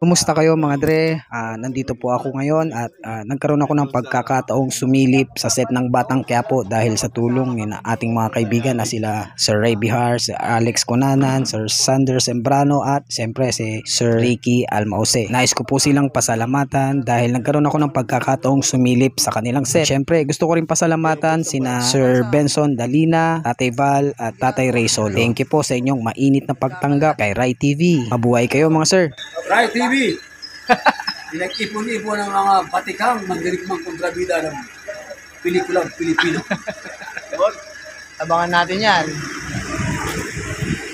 Kumusta kayo mga dre? Nandito po ako ngayon at nagkaroon ako ng pagkakataong sumilip sa set ng Batang Quiapo dahil sa tulong ng ating mga kaibigan na sila Sir Ray Bihar, Sir Alex Cunanan, Sir Sanders Sembrano at siyempre si Sir Ricky Almaose. Nais ko po silang pasalamatan dahil nagkaroon ako ng pagkakataong sumilip sa kanilang set. Siyempre gusto ko rin pasalamatan sina Sir Benson Dalina, Tatay Val at Tatay Ray Solo. Thank you po sa inyong mainit na pagtanggap kay RHY TV. Mabuhay kayo mga sir! RHY TV! Pinag-ipon-ipon ng mga batikang mandirigmang kontrabida ng pelikulang Pilipino. Abangan natin yan.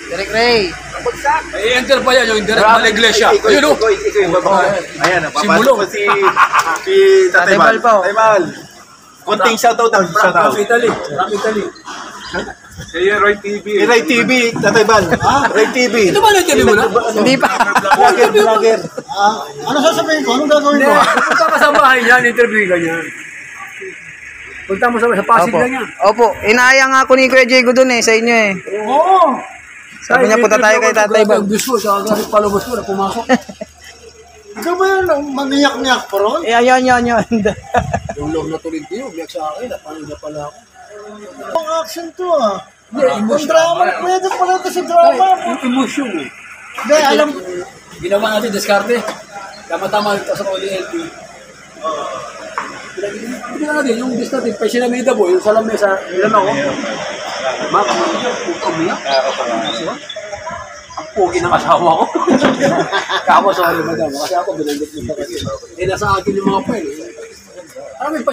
Direk Ray! Ay, enter pa yan yung direk na iglesia. Ayun o! Simulong! Si Tatay Mal. Tatay Mal! Kunting shoutout ang shoutout. From Italy. From Italy. Kaya RHY TV. RHY TV, Tatay Bal. RHY TV. Ito ba na-interview mo na? Hindi pa. Vlogger. Ano sasabihin ko? Anong gagawin ko? Punta ka sa bahay niyan, interview ka niyan. Punta mo sa Pasig na niyan. Opo. Inaaya nga ako ni Kuya Diego doon eh, sa inyo eh. Oo. Sabi niya punta tayo kay Tatay Bal. Gusto, saka kasi palubos ko na pumasok. Ikaw ba yung maniyak-niyak po ron? Ayan. Yung loob na tuloy niyo, umiyak sa akin. Napanood na pala ako. Ang action to ah. Ang drama, pwede pala ito sa drama. Ang emosyon eh. Hindi, alam. Ginawa natin, diskarte. Tama-tama ito sa Oli LP. Pwede natin, yung disk natin, pwede sinamida po, yung salamesa. Ilan ako? Maka, puto umiyak. Ang pogi ng asawa ko. Kama, sorry madam. Kasi ako, binanggit nito kasi. Eh, nasa akin yung mga pwede. Maraming pa.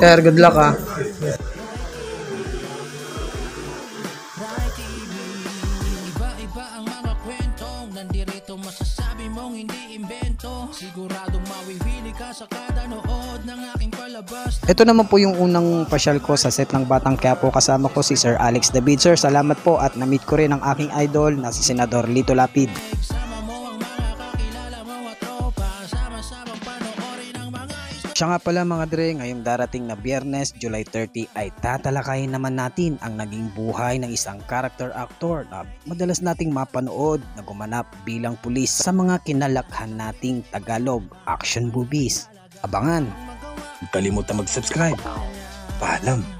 Sir, good luck ah. Iba-iba ang mga kwentong nandirito, masasabi mong hindi imbento. Siguradong mawiwili ka sa kada nood ng aking palabas. Ito naman po yung unang pasyal ko sa set ng Batang Quiapo. Kasama ko si Sir Alex De Bitzer. Salamat po at na-meet ko rin ang aking idol na si Senador Lito Lapid. Siya nga pala mga dre, ngayong darating na Biyernes, July 30 ay tatalakayin naman natin ang naging buhay ng isang character actor na madalas nating mapanood na gumanap bilang pulis sa mga kinalakhan nating Tagalog action movies. Abangan! Huwag kalimutang mag-subscribe. Paalam!